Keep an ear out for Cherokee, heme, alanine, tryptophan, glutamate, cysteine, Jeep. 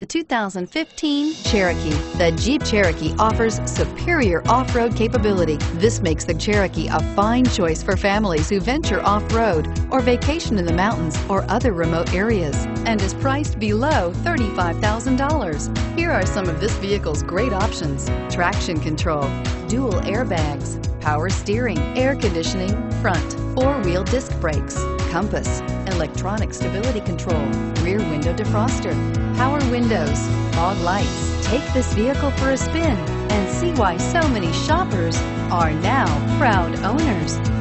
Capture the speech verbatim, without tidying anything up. The two thousand fifteen Cherokee. The Jeep Cherokee offers superior off-road capability. This makes the Cherokee a fine choice for families who venture off-road or vacation in the mountains or other remote areas, and is priced below thirty-five thousand dollars. Here are some of this vehicle's great options: traction control, dual airbags, power steering, air conditioning, front, four-wheel disc brakes, compass, electronic stability control, rear window defroster, power windows, fog lights. Take this vehicle for a spin and see why so many shoppers are now proud owners.